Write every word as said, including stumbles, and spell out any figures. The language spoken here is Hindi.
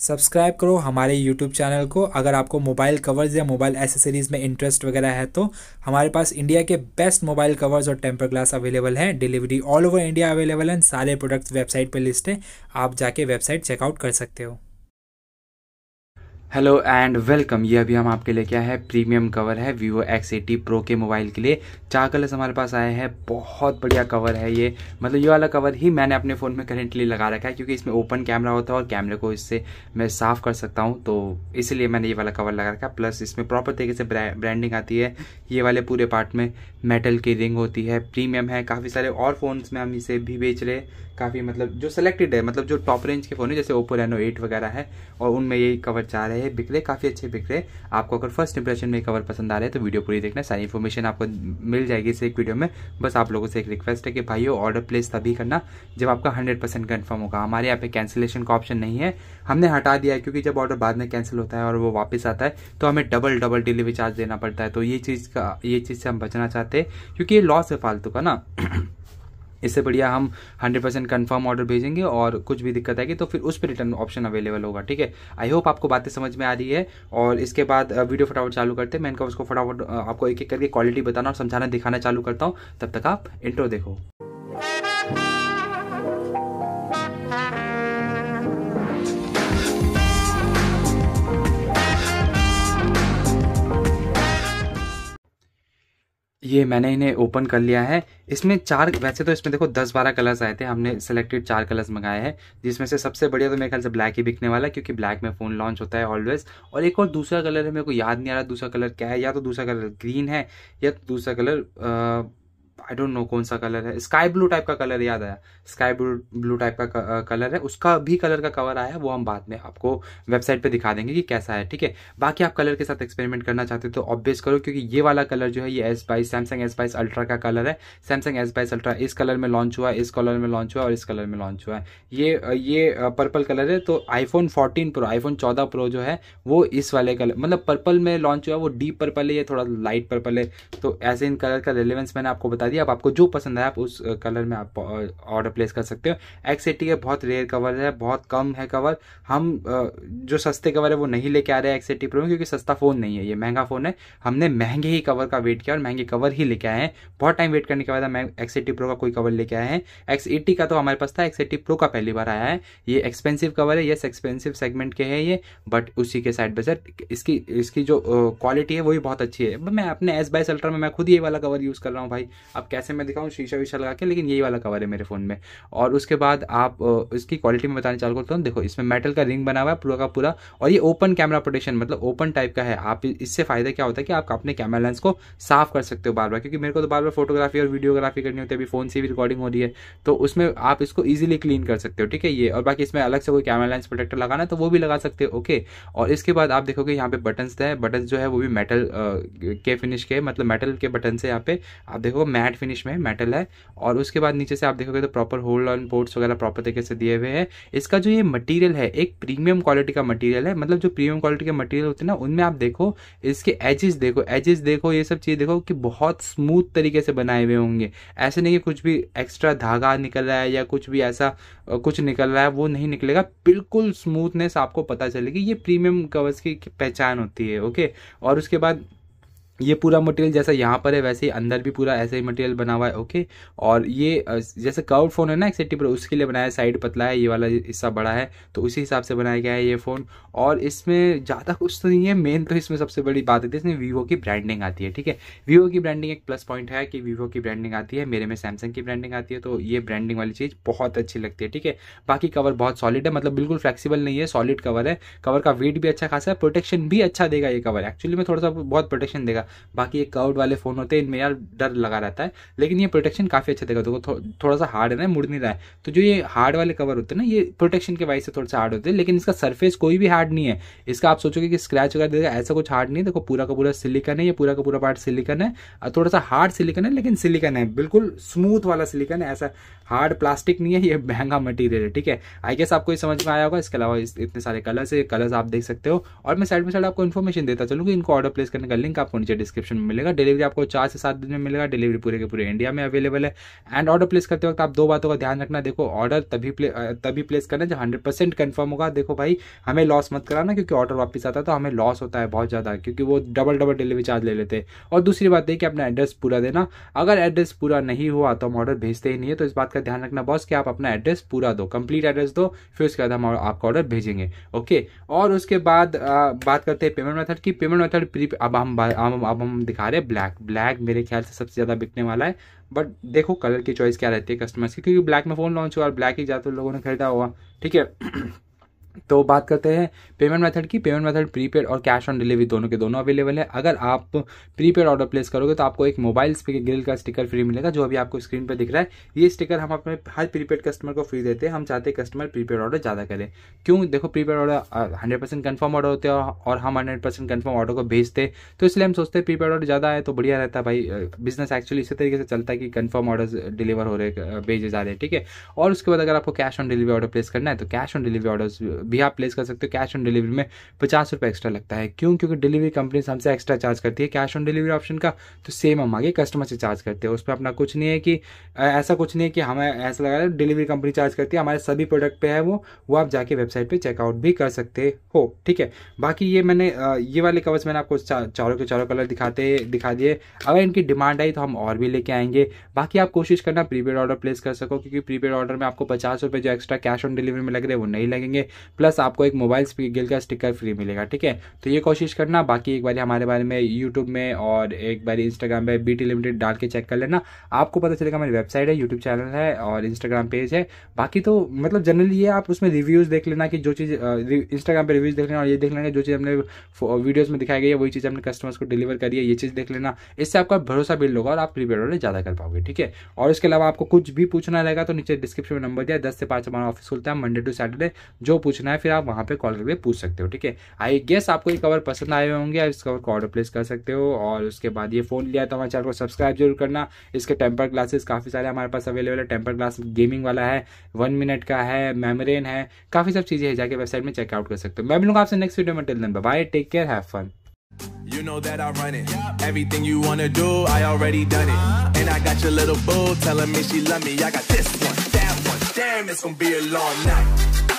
सब्सक्राइब करो हमारे यूट्यूब चैनल को अगर आपको मोबाइल कवर्स या मोबाइल एसेसरीज़ में इंटरेस्ट वगैरह है तो। हमारे पास इंडिया के बेस्ट मोबाइल कवर्स और टेम्पर ग्लास अवेलेबल हैं, delivery all over India available है। सारे प्रोडक्ट्स वेबसाइट पे लिस्ट है, आप जाके वेबसाइट चेकआउट कर सकते हो। Hello and welcome. ये अभी हम आपके लिए क्या है, प्रीमियम कवर है वीवो एक्स एटी प्रो के मोबाइल के लिए। चार कलर्स हमारे पास आए हैं, बहुत बढ़िया कवर है ये। मतलब ये वाला कवर ही मैंने अपने फ़ोन में करेंटली लगा रखा है क्योंकि इसमें ओपन कैमरा होता है और कैमरे को इससे मैं साफ़ कर सकता हूँ, तो इसलिए मैंने ये वाला कवर लगा रखा है। प्लस इसमें प्रॉपर तरीके से ब्रांडिंग आती है, ये वाले पूरे पार्ट में मेटल की रिंग होती है, प्रीमियम है। काफ़ी सारे और फ़ोन्स में हम इसे भी बेच रहे हैं, काफ़ी मतलब जो सेलेक्टेड है, मतलब जो टॉप रेंज के फ़ोन है जैसे ओप्पो रेनो एट वगैरह है, और उनमें ये कवर चाह रहे हैं बिकरे, काफ़ी अच्छे बिकरे। आपको अगर फर्स्ट इंप्रेशन में कवर पसंद आ रहा है तो वीडियो पूरी देखना, सारी इन्फॉर्मेशन आपको मिल जाएगी इस एक वीडियो में। बस आप लोगों से एक रिक्वेस्ट है कि भाइयों, ऑर्डर प्लेस तभी करना जब आपका हंड्रेड परसेंट कन्फर्म होगा। हमारे यहाँ पे कैंसिलेशन का ऑप्शन नहीं है, हमने हटा दिया है क्योंकि जब ऑर्डर बाद में कैंसिल होता है और वो वापस आता है तो हमें डबल डबल डिलीवरी चार्ज देना पड़ता है, तो ये चीज़ का ये चीज़ से हम बचना चाहते हैं क्योंकि ये लॉस है फालतू का ना। इससे बढ़िया हम हंड्रेड परसेंट कन्फर्म ऑर्डर भेजेंगे और कुछ भी दिक्कत आएगी तो फिर उस पर रिटर्न ऑप्शन अवेलेबल होगा। ठीक है, आई होप आपको बातें समझ में आ रही है। और इसके बाद वीडियो फटाफट चालू करते हैं, मैं इनका उसको फटाफट आपको एक एक करके क्वालिटी बताना और समझाना दिखाना चालू करता हूँ, तब तक आप इंट्रो देखो। ये मैंने इन्हें ओपन कर लिया है। इसमें चार, वैसे तो इसमें देखो दस बारह कलर्स आए थे, हमने सेलेक्टेड चार कलर्स मंगाए हैं, जिसमें से सबसे बढ़िया तो मेरे ख्याल से ब्लैक ही बिकने वाला है क्योंकि ब्लैक में फ़ोन लॉन्च होता है ऑलवेज। और एक और दूसरा कलर है, मेरे को याद नहीं आ रहा दूसरा कलर क्या है, या तो दूसरा कलर ग्रीन है या तो दूसरा कलर आई डोंट नो कौन सा कलर है, स्काई ब्लू टाइप का कलर, याद आया, स्काई ब्लू ब्लू टाइप का कलर है। उसका भी कलर का कवर आया है, वो हम बाद में आपको वेबसाइट पे दिखा देंगे कि कैसा है। ठीक है, बाकी आप कलर के साथ एक्सपेरिमेंट करना चाहते हो तो ऑब्वियस करो क्योंकि ये वाला कलर जो है ये एस बाईस सैमसंग एस बाईस अल्ट्रा का कलर है। सैमसंग एस बाईस अल्ट्रा इस कलर में लॉन्च हुआ है, इस कलर में लॉन्च हुआ है और इस कलर में लॉन्च हुआ है। ये ये पर्पल कलर है, तो आईफोन फोर्टीन प्रो आईफोन चौदह प्रो जो है वो इस वाले कलर, मतलब पर्पल में लॉन्च हुआ है, वो डीप पर्पल है, ये थोड़ा लाइट पर्पल है। तो ऐसे इन कलर का रिलेवेंस मैंने आपको बता दिया। अब आपको जो पसंद है आप उस कलर में आप ऑर्डर प्लेस कर सकते हो। एक्स एटी के बहुत रेयर कवर है, बहुत कम है कवर। हम जो सस्ते कवर है वो नहीं लेके आ रहे हैं एक्स एटी प्रो में क्योंकि सस्ता फ़ोन नहीं है, ये महंगा फ़ोन है। हमने महंगे ही कवर का वेट किया और महंगे कवर ही लेके आए हैं। बहुत टाइम वेट करने के बाद हम एक्स एटी प्रो का कोई कवर लेके आए हैं। एक्स एटी का तो हमारे पास था, एक्स एटी प्रो का पहली बार आया है। ये एक्सपेंसिव कवर है, यस एक्सपेंसिव सेगमेंट के है ये, बट उसी के साइड बाय साइड इसकी इसकी जो क्वालिटी है वही बहुत अच्छी है। मैं अपने एस बाईस अल्ट्रा में मैं खुद ये वाला कवर यूज़ कर रहा हूँ भाई, अब कैसे मैं दिखाऊं शीशा वीशा लगा के, लेकिन यही वाला कवर है मेरे फ़ोन में। और उसके बाद आप इसकी क्वालिटी में बताने चालू करता हूँ। देखो इसमें मेटल का रिंग बना हुआ है पूरा का पूरा, और ये ओपन कैमरा प्रोटेक्शन मतलब ओपन टाइप का है। आप इससे फ़ायदा क्या होता है कि आप अपने कैमरा लेंस को साफ़ कर सकते हो बार बार, क्योंकि मेरे को तो बार बार फोटोग्राफी और वीडियोग्राफी करनी होती है, अभी फ़ोन से भी रिकॉर्डिंग हो रही है, तो उसमें आप इसको ईजिली क्लीन कर सकते हो। ठीक है ये, और बाकी इसमें अलग से कोई कैमरा लेंस प्रोटेक्टर लगाना है तो वो भी लगा सकते हो। ओके, और इसके बाद आप देखोगे यहाँ पे बटन्स है, बटन्स जो है वो भी मेटल के फिनिश के, मतलब मेटल के बटन से यहाँ पे आप देखो मैट फिनिश में मेटल है। और उसके बाद नीचे से आप देखोगे तो प्रॉपर होल्ड ऑन पोर्ट्स वगैरह प्रॉपर तरीके से दिए हुए हैं। इसका जो ये मटेरियल है एक प्रीमियम क्वालिटी का मटेरियल है, मतलब जो प्रीमियम क्वालिटी के मटेरियल होते हैं ना उनमें आप देखो इसके एजेस देखो, एजेस देखो, ये सब चीज़ देखो कि बहुत स्मूथ तरीके से बनाए हुए होंगे। ऐसे नहीं कि कुछ भी एक्स्ट्रा धागा निकल रहा है या कुछ भी ऐसा कुछ निकल रहा है, वो नहीं निकलेगा, बिल्कुल स्मूथनेस आपको पता चलेगी। ये प्रीमियम कवर्स की पहचान होती है। ओके, और उसके बाद ये पूरा मटेरियल जैसा यहाँ पर है वैसे ही अंदर भी पूरा ऐसे ही मटेरियल बना हुआ है। ओके, और ये जैसे कर्व फ़ोन है ना एक्स एटी पर, उसके लिए बनाया है, साइड पतला है, ये वाला हिस्सा बड़ा है, तो उसी हिसाब से बनाया गया है ये फ़ोन। और इसमें ज़्यादा कुछ तो नहीं है, मेन तो इसमें सबसे बड़ी बात होती है इसमें वीवो की ब्रांडिंग आती है। ठीक है, वीवो की ब्रांडिंग एक प्लस पॉइंट है कि वीवो की ब्रांडिंग आती है, मेरे में सैमसंग की ब्रांडिंग आती है, तो ये ब्रांडिंग वाली चीज़ बहुत अच्छी लगती है। ठीक है, बाकी कवर बहुत सॉलिड है, मतलब बिल्कुल फ्लेक्सीबल नहीं है, सॉलिड कवर है, कवर का वेट भी अच्छा खासा है, प्रोटेक्शन भी अच्छा देगा ये कवर, एक्चुअली में थोड़ा सा बहुत प्रोटेक्शन देगा। बाकी ये कर्व्ड वाले फ़ोन होते हैं इनमें यार डर लगा रहता है, लेकिन ये प्रोटेक्शन काफ़ी अच्छा देगा। देखो थो, थोड़ा सा हार्ड है ना, मुड़ नहीं रहा है, तो जो ये हार्ड वाले कवर होते हैं ना ये प्रोटेक्शन के वजह से थोड़ा सा हार्ड होते हैं, लेकिन इसका सरफेस कोई भी हार्ड नहीं है। इसका आप सोचोगे कि स्क्रैच वगैरह देगा, ऐसा कुछ हार्ड नहीं है। देखो पूरा का पूरा सिलिकन है, ये पूरा का पूरा पार्ट सिलिकन है, थोड़ा सा हार्ड सिलिकन है लेकिन सिलिकन है, बिल्कुल स्मूथ वाला सिलिकन है, ऐसा हार्ड प्लास्टिक नहीं है। ये महंगा मटीरियल है। ठीक है, आई गेस आपको ये समझ में आया होगा। इसके अलावा इतने सारे कलर्स है, कलर्स आप देख सकते हो, और मैं साइड बाई साइड आपको इन्फॉर्मेशन देता चलूँ कि इनको ऑर्डर प्लेस करने का लिंक आपको नीचे नीचे डिस्क्रिप्शन में मिलेगा। डिलीवरी आपको चार से सात दिन में मिलेगा। डिलीवरी पूरे के पूरे इंडिया में अवेलेबल है। एंड ऑर्डर प्लेस करते वक्त आप दो बातों का ध्यान रखना। देखो ऑर्डर तभी प्ले, तभी प्लेस करना जब हंड्रेड परसेंट कन्फर्म होगा। देखो भाई हमें लॉस मत कराना, क्योंकि ऑर्डर वापस आता है तो हमें लॉस होता है बहुत ज़्यादा, क्योंकि वो डबल डबल डिलीवरी चार्ज ले लेते हैं। और दूसरी बात है कि अपना एड्रेस पूरा देना। अगर एड्रेस पूरा नहीं हुआ तो हम ऑर्डर भेजते ही नहीं है। तो इस बात का ध्यान रखना बॉस कि आप अपना एड्रेस पूरा दो, कंप्लीट एड्रेस दो, फिर उसके बाद हम आपका ऑर्डर भेजेंगे। ओके, और उसके बाद आ, बात करते हैं पेमेंट मेथड की। पेमेंट मेथड प्री अब हम अब हम दिखा रहे हैं ब्लैक। ब्लैक मेरे ख्याल से सबसे ज़्यादा बिकने वाला है, बट देखो कलर की चॉइस क्या रहती है कस्टमर्स की, क्योंकि ब्लैक में फ़ोन लॉन्च हुआ और ब्लैक ही ज़्यादातर लोगों ने खरीदा हुआ। ठीक है, तो बात करते हैं पेमेंट मेथड की। पेमेंट मेथड प्रीपेड और कैश ऑन डिलीवरी दोनों के दोनों अवेलेबल है। अगर आप प्रीपेड ऑर्डर प्लेस करोगे तो आपको एक मोबाइल ग्रिल का स्टिकर फ्री मिलेगा, जो अभी आपको स्क्रीन पर दिख रहा है। ये स्टिकर हम अपने हर प्रीपेड कस्टमर को फ्री देते हैं। हम चाहते हैं कस्टमर प्रीपेड ऑर्डर ज़्यादा करें। क्यों? देखो prepaid order hundred percent confirm order होते हैं और हम हंड्रेड परसेंट कन्फर्म ऑर्डर को भेजते, तो इसलिए हम सोचते हैं प्रीपेड ऑर्डर ज़्यादा है तो बढ़िया रहता है। भाई बिजनेस एक्चुअली इसी तरीके से चलता है कि कन्फर्म ऑर्डर डिलीवर हो रहे, भेजे जा रहे हैं। ठीक है, और उसके बाद अगर आपको cash on delivery order place करना है तो कैश ऑन डिलीवरी ऑर्डर भी आप प्लेस कर सकते हो। कैश ऑन डिलीवरी में पचास रुपये एक्स्ट्रा लगता है। क्यों? क्योंकि डिलीवरी कंपनी हमसे एक्स्ट्रा चार्ज करती है कैश ऑन डिलीवरी ऑप्शन का, तो सेम हम आगे कस्टमर से चार्ज करते हैं। उस पर अपना कुछ नहीं है कि ऐसा कुछ नहीं है कि हमें ऐसा लगा रहा है, डिलीवरी कंपनी चार्ज करती है। हमारे सभी प्रोडक्ट पे है वो वो आप जाके वेबसाइट पर चेकआउट भी कर सकते हो। ठीक है, बाकी ये मैंने ये वाले कवर्स मैंने आपको चा, चारों के चारों कलर दिखाते दिखा दिए। अगर इनकी डिमांड आई तो हम और भी लेके आएंगे। बाकी आप कोशिश करना प्रीपेड ऑर्डर प्लेस कर सको, क्योंकि प्रीपेड ऑर्डर में आपको पचास रुपये जो एक्स्ट्रा कैश ऑन डिलीवरी में लग रहे हैं वो नहीं लगेंगे, प्लस आपको एक मोबाइल स्पीकर का स्टिकर फ्री मिलेगा। ठीक है, तो ये कोशिश करना। बाकी एक बार हमारे बारे में यूट्यूब में और एक बार इंस्टाग्राम पे बी टी लिमिटेड डाल के चेक कर लेना, आपको पता चलेगा मेरी वेबसाइट है, यूट्यूब चैनल है और इंस्टाग्राम पेज है। बाकी तो मतलब जनरली ये आप उसमें रिव्यूज़ देख लेना कि जो चीज़ इंस्टाग्राम पर रिव्यूज़ देख लेना और ये देख लेना जो चीज़ हमने वीडियोज़ में दिखाई गई है वही चीज़ हमने कस्टमर्स को डिलीवर करी है, ये चीज़ देख लेना। इससे आपका भरोसा बिल्ड होगा और आप प्रीपेड ऑर्डर ज़्यादा कर पाओगे। ठीक है, और इसके अलावा आपको कुछ भी पूछना रहेगा तो नीचे डिस्क्रिप्शन में नंबर दिया। दस से पाँच हमारा ऑफिस खुलता है मंडे टू सैटरडे, जो पूछना है फिर आप वहाँ पे कॉल करके पूछ सकते हो। ठीक है, आई गेस आपको ये कवर पसंद आए होंगे, आप इस कवर को ऑर्डर प्लेस कर सकते हो। और उसके बाद ये फोन लिया तो हमारे चैनल को सब्सक्राइब जरूर करना। इसके टेम्पर ग्लासेस काफ़ी सारे हमारे पास अवेलेबल है। टेम्पर ग्लास गेमिंग वाला है, वन मिनट का है, मेमोरेन है, काफ़ी सब चीज़ें है, जाके वेबसाइट में चेकआउट कर सकते हो। मैं मिलूंगा आपसे नेक्स्ट वीडियो में। Till then bye, take care, have fun. You know that I run it. Yep. Everything you wanna do, I already done it. Uh-huh. And I got your little boo telling me she love me. I got this one, that one. Damn, it's gonna be a long night.